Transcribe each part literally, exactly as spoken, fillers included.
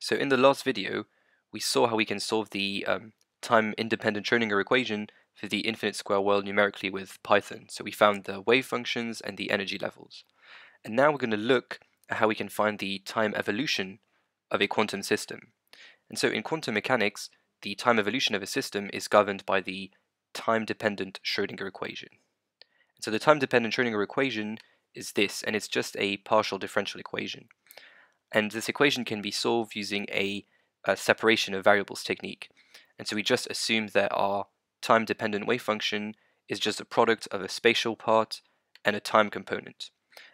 So in the last video, we saw how we can solve the um, time-independent Schrödinger equation for the infinite square world numerically with Python. So we found the wave functions and the energy levels. And now we're going to look at how we can find the time evolution of a quantum system. And so in quantum mechanics, the time evolution of a system is governed by the time-dependent Schrödinger equation. And so the time-dependent Schrödinger equation is this, and it's just a partial differential equation. And this equation can be solved using a, a separation of variables technique. And so we just assume that our time-dependent wave function is just a product of a spatial part and a time component.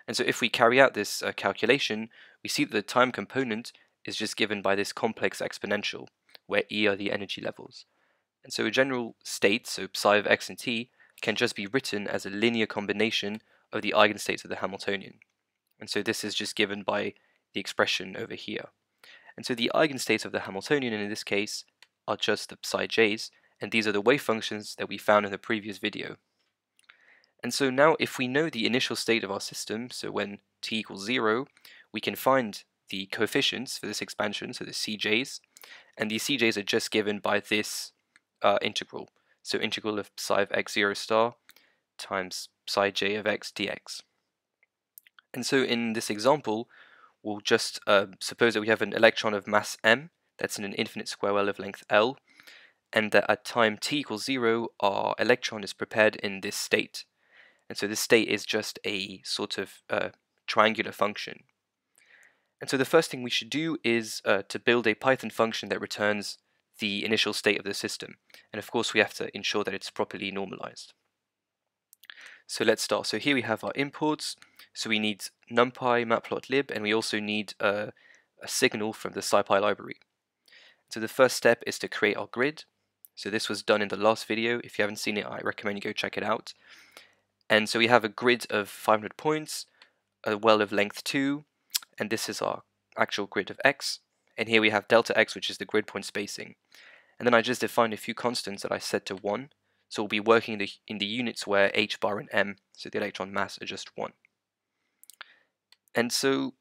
And so if we carry out this uh, calculation, we see that the time component is just given by this complex exponential, where E are the energy levels. And so a general state, so psi of x and t, can just be written as a linear combination of the eigenstates of the Hamiltonian. And so this is just given by the expression over here. And so the eigenstates of the Hamiltonian in this case are just the psi j's, and these are the wave functions that we found in the previous video. And so now if we know the initial state of our system, so when t equals zero, we can find the coefficients for this expansion, so the cj's, and these cj's are just given by this uh, integral, so integral of psi of x zero star times psi j of x dx. And so in this example, we'll just uh, suppose that we have an electron of mass m that's in an infinite square well of length l, and that at time t equals zero, our electron is prepared in this state. And so this state is just a sort of uh, triangular function. And so the first thing we should do is uh, to build a Python function that returns the initial state of the system. And of course, we have to ensure that it's properly normalized. So let's start. So here we have our imports. So we need NumPy, matplotlib, and we also need uh, a signal from the SciPy library. So the first step is to create our grid. So this was done in the last video. If you haven't seen it, I recommend you go check it out. And so we have a grid of five hundred points, a well of length two, and this is our actual grid of x. And here we have delta x, which is the grid point spacing. And then I just defined a few constants that I set to one. So we'll be working in the, in the units where h bar and m, so the electron mass, are just one. And so,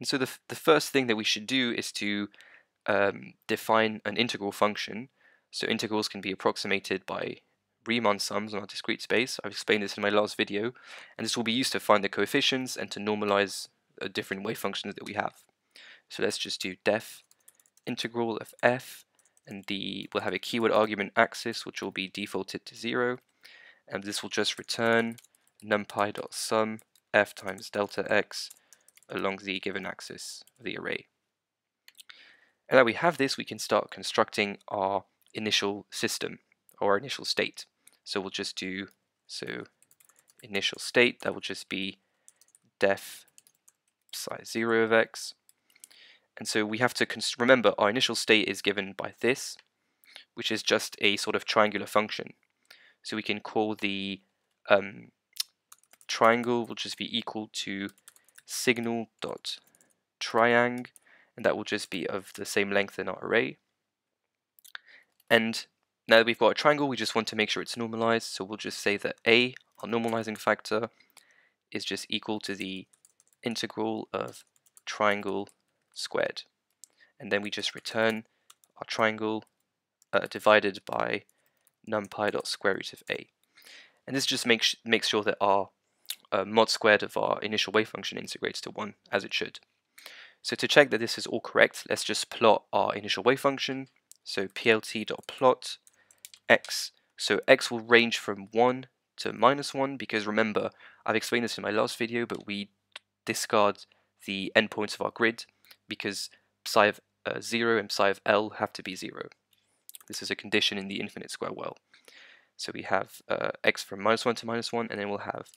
and so the, the first thing that we should do is to um, define an integral function. So integrals can be approximated by Riemann sums on our discrete space. I've explained this in my last video, and this will be used to find the coefficients and to normalize uh, different wave functions that we have. So let's just do def integral of f, and the we'll have a keyword argument axis which will be defaulted to zero, and this will just return numpy.sum f times delta x along the given axis of the array. And now we have this, we can start constructing our initial system or our initial state. So we'll just do so initial state, that will just be def psi zero of x. And so we have to remember our initial state is given by this, which is just a sort of triangular function. So we can call the um, triangle will just be equal to signal dot triang, and that will just be of the same length in our array. And now that we've got a triangle, we just want to make sure it's normalized. So we'll just say that a, our normalizing factor, is just equal to the integral of triangle squared. And then we just return our triangle uh, divided by numpy dot square root of a. And this just makes, makes sure that our uh, mod squared of our initial wave function integrates to one, as it should. So to check that this is all correct, let's just plot our initial wave function. So plt dot plot x. So x will range from one to minus one, because remember, I've explained this in my last video, but we discard the endpoints of our grid because psi of uh, zero and psi of L have to be zero. This is a condition in the infinite square well. So we have uh, x from minus one to minus one, and then we'll have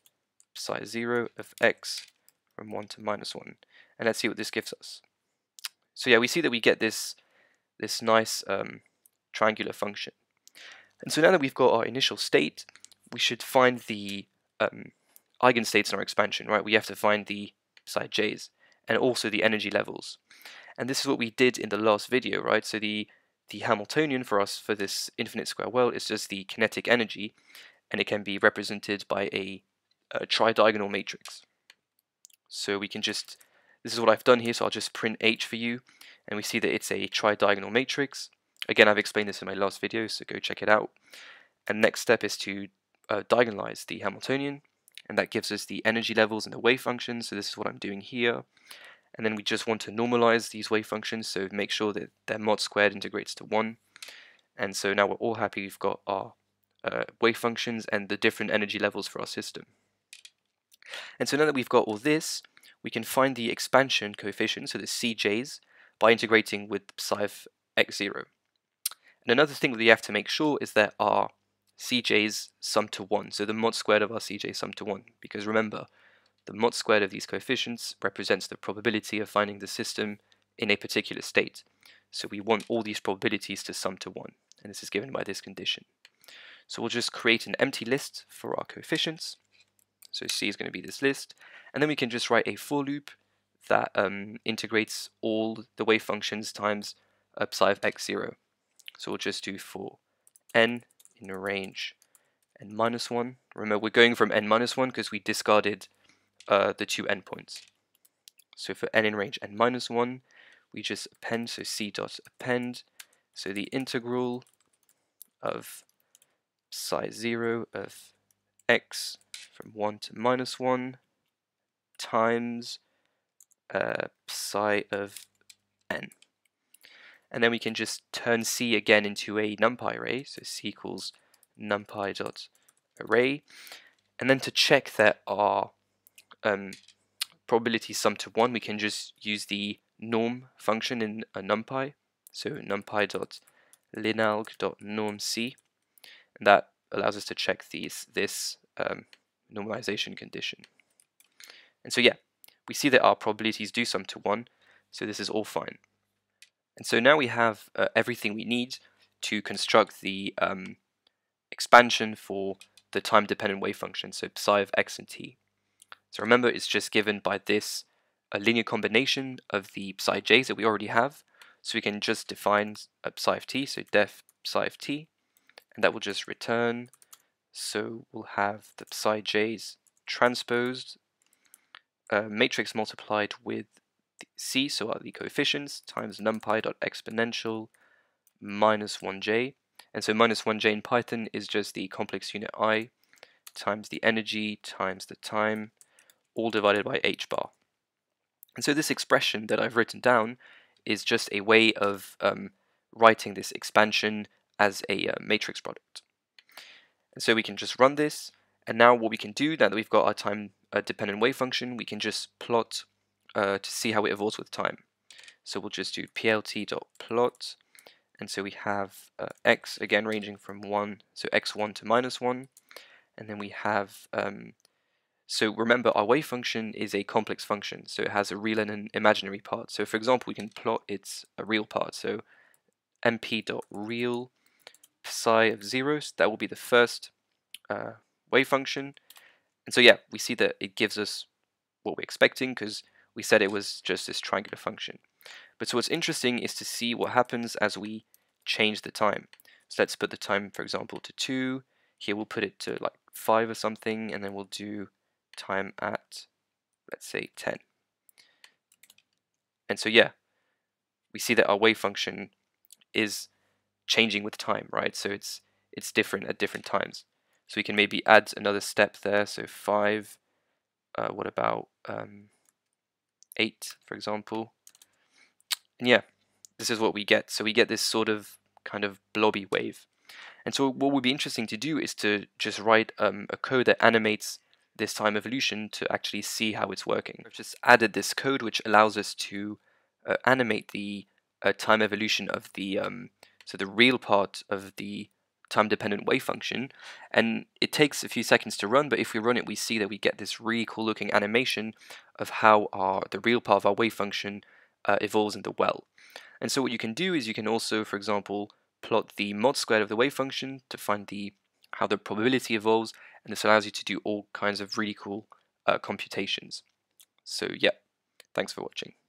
psi zero of x from one to minus one. And let's see what this gives us. So yeah, we see that we get this, this nice um, triangular function. And so now that we've got our initial state, we should find the um, eigenstates in our expansion, right? We have to find the psi j's and also the energy levels. And this is what we did in the last video, right? So the, the Hamiltonian for us for this infinite square well is just the kinetic energy, and it can be represented by a, a tri-diagonal matrix. So we can just, this is what I've done here, so I'll just print H for you, and we see that it's a tri-diagonal matrix. Again, I've explained this in my last video, so go check it out. And next step is to uh, diagonalize the Hamiltonian, and that gives us the energy levels and the wave functions, so this is what I'm doing here. And then we just want to normalize these wave functions, so make sure that their mod squared integrates to one. And so now we're all happy, we've got our uh, wave functions and the different energy levels for our system. And so now that we've got all this, we can find the expansion coefficient, so the C J's, by integrating with psi of x zero. And another thing that we have to make sure is that our C J's sum to one, so the mod squared of our C J sum to one, because remember, the mod squared of these coefficients represents the probability of finding the system in a particular state. So we want all these probabilities to sum to one, and this is given by this condition. So we'll just create an empty list for our coefficients. So C is going to be this list, and then we can just write a for loop that um, integrates all the wave functions times uh, psi of x zero. So we'll just do for n in a range n minus one. Remember, we're going from n minus one because we discarded uh, the two endpoints. So for n in range n minus one, we just append, so C dot append, so the integral of psi zero of x from one to minus one times uh, psi of n. And then we can just turn C again into a NumPy array, so C equals NumPy dot array. And then to check that our um, probability sum to one, we can just use the norm function in a NumPy, so NumPy dot linalg dot norm C, and that allows us to check these this um, normalization condition. And so yeah, we see that our probabilities do sum to one, so this is all fine. And so now we have uh, everything we need to construct the um, expansion for the time-dependent wave function, so psi of x and t. So remember, it's just given by this a linear combination of the psi j's that we already have, so we can just define a psi of t, so def psi of t, and that will just return, so we'll have the psi j's transposed, uh, matrix multiplied with the c, so are the coefficients, times numpy dot exponential minus one j, and so minus one j in Python is just the complex unit I times the energy times the time, all divided by h bar. And so this expression that I've written down is just a way of um, writing this expansion as a uh, matrix product. And so we can just run this, and now what we can do, now that we've got our time uh, dependent wave function, we can just plot uh, to see how it evolves with time. So we'll just do plt.plot, and so we have uh, x, again ranging from one, so x one to minus one, and then we have um, so remember, our wave function is a complex function, so it has a real and an imaginary part. So for example, we can plot its a real part, so mp.real psi of zero, so that will be the first uh, wave function. And so yeah, we see that it gives us what we're expecting, because we said it was just this triangular function. But so what's interesting is to see what happens as we change the time. So let's put the time, for example, to two. Here we'll put it to like five or something, and then we'll do time at, let's say, ten. And so yeah, we see that our wave function is changing with time, right? So it's it's different at different times. So we can maybe add another step there, so five, uh, what about um, eight, for example? And yeah, this is what we get. So we get this sort of kind of blobby wave. And so what would be interesting to do is to just write um, a code that animates this time evolution to actually see how it's working. I've just added this code which allows us to uh, animate the uh, time evolution of the, um, so the real part of the time-dependent wave function, and it takes a few seconds to run, but if we run it, we see that we get this really cool looking animation of how our the real part of our wave function uh, evolves in the well. And so what you can do is you can also, for example, plot the mod squared of the wave function to find the how the probability evolves, and this allows you to do all kinds of really cool uh, computations. So yeah, thanks for watching.